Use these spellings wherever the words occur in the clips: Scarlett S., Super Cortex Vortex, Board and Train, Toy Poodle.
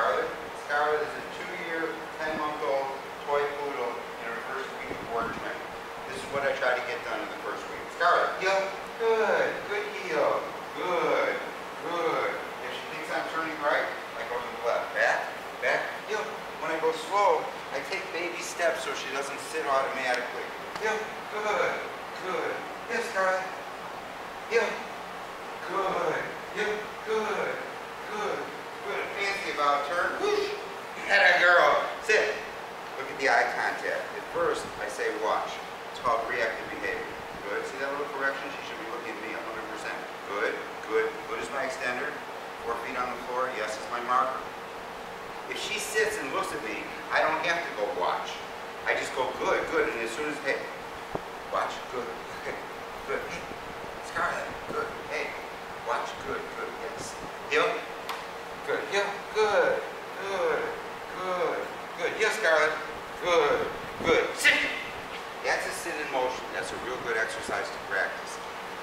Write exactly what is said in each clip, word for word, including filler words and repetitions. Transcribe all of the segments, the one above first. Scarlett. Scarlett is a two-year, ten-month-old toy poodle in her first week of board and train. This is what I try to get done in the first week. Scarlett, heel, good, good heel, good, good. If she thinks I'm turning right, I go to the left, back, back, heel. When I go slow, I take baby steps so she doesn't sit automatically. Heel, good, good. Yes, Scarlett. Heel, good, heel, good, good. About turn, whoosh, and a girl, sit. Look at the eye contact. At first, I say watch. It's called reactive behavior. Good, see that little correction? She should be looking at me one hundred percent. Good, good, good is my extender. Four feet on the floor, yes is my marker. If she sits and looks at me, I don't have to go watch. I just go good, good, and as soon as, hey, watch, good, okay, good. Scarlett, good, hey, watch, good, good, yes. Heel, good, heel. Good, good, good, good. Yes, Scarlett. Good, good. Sit. That's a sit in motion. That's a real good exercise to practice.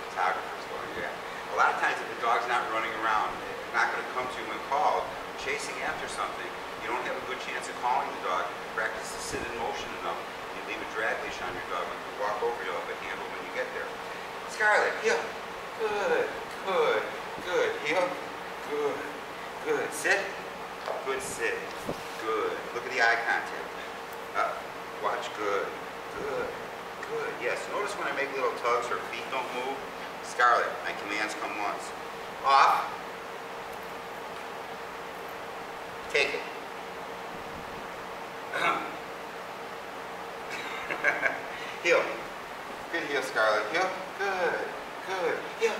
Photographers going to do that. A lot of times, if the dog's not running around, they're not going to come to you when called, chasing after something, you don't have a good chance of calling the dog. Practice the sit in motion enough. You leave a drag leash on your dog. When you walk over, you'll have a handle when you get there. Scarlett, heel. Good, good, good. Heel. Good, good. Sit. Good sit. Good. Look at the eye contact. Up. Watch. Good. Good. Good. Yes. Notice when I make little tugs, her feet don't move. Scarlett, my commands come once. Off. Take it. Heel. Good heel, Scarlett. Heel. Good. Good. Heel.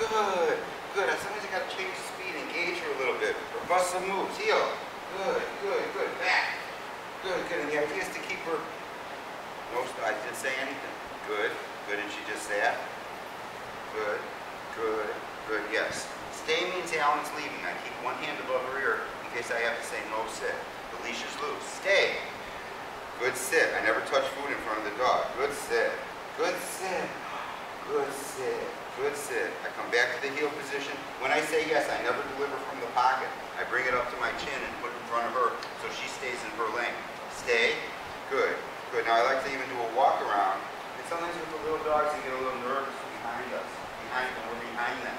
Good. Good. Sometimes you got to change speed, engage her a little bit. Bust some moves. Heel. Good, good, good. Back. Good, good. And the idea is to keep her... No, I didn't say anything. Good. Good. And she just sat. Good. Good. Good. Yes. Stay means Alan's leaving. I keep one hand above her ear in case I have to say no sit. The leash is loose. Stay. Good sit. I never touch food in front of the dog. Good sit. Good sit. Good sit. Good sit. I come back to the heel position. When I say yes, I never deliver from the pocket. I bring it up to my chin and put it in front of her so she stays in her lane. Stay. Good. Good. Now I like to even do a walk around. And sometimes with the little dogs, they get a little nervous behind us. Behind them. We're behind them.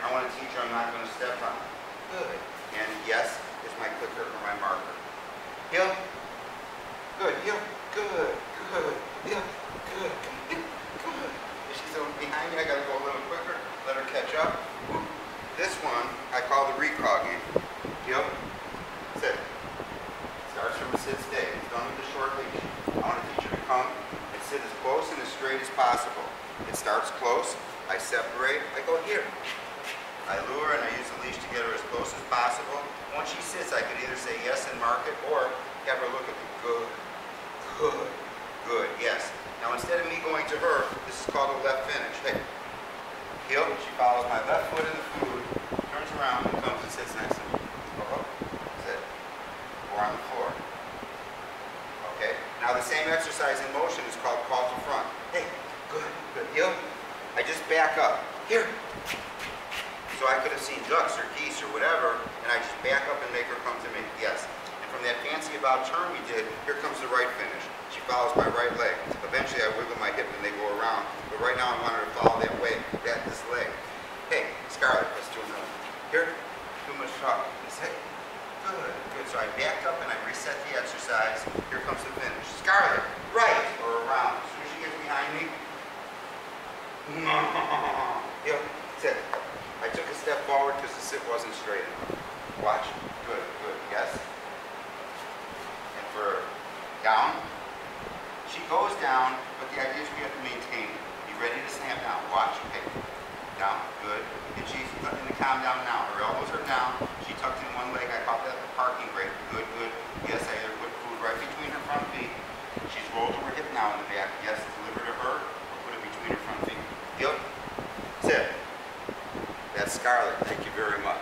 And I want to teach her I'm not going to step on them. Good. And yes is my clicker or my marker. Heel. Good. Heel. Good. Good. Heel. Good. So behind me, I gotta go a little quicker, let her catch up. This one I call the recall game. Heel, sit. Starts from a sit stay. It's done with the short leash. I want to teach her to come and sit as close and as straight as possible. It starts close, I separate, I go here. I lure and I use the leash to get her as close as possible. Once she sits, I can either say yes and mark it or have her look at me. Good, good, good, yes. Now instead of me going to her, this is called a left finish. Hey, heel, she follows my left foot in the food, turns around and comes and sits next to me. Uh-oh, sit. Or on the floor. Okay, now the same exercise in motion is called call to front. Hey, good, good, heel. I just back up, here. So I could have seen ducks or geese or whatever, and I just back up and make her come to me, yes. And from that fancy about turn we did, here comes the right finish. She follows my right leg. Eventually I wiggle my hip and they go around. But right now I want her to follow that way, that this leg. Hey, Scarlett, let's do another. Here, too much talk. Hey, good, good. So I back up and I reset the exercise. Here comes the finish. Scarlett, right or around. As soon as she gets behind me, yep, sit. I took a step forward because the sit wasn't straight enough. Watch. Good, good. Yes. And for down. She goes down, but the idea is we have to maintain it. Be ready to snap down. Watch. Okay. Down. Good. And she's in the calm down now. Her elbows are down. She tucked in one leg. I call that the parking brake. Good, good. Yes, I either put food right between her front feet. She's rolled over hip now in the back. Yes, deliver to her. Or put it between her front feet. Yep. Sit. That's Scarlett. Thank you very much.